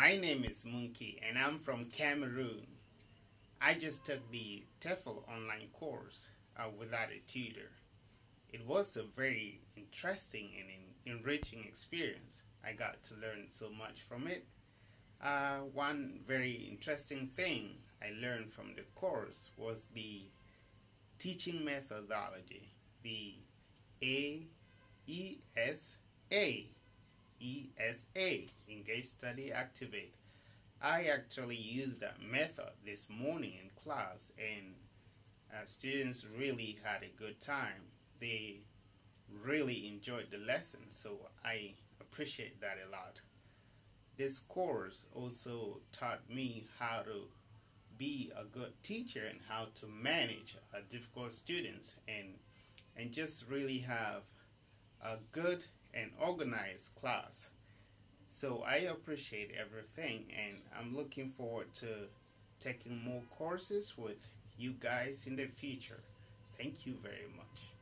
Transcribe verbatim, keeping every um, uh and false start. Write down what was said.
My name is Munki and I'm from Cameroon. I just took the T E F L online course uh, without a tutor. It was a very interesting and enriching experience. I got to learn so much from it. Uh, one very interesting thing I learned from the course was the teaching methodology, the E S A, Engage, Study, Activate. I actually used that method this morning in class, and uh, students really had a good time. They really enjoyed the lesson, so I appreciate that a lot. This course also taught me how to be a good teacher and how to manage uh, difficult students and and just really have a good and organized class. So I appreciate everything, and I'm looking forward to taking more courses with you guys in the future. Thank you very much.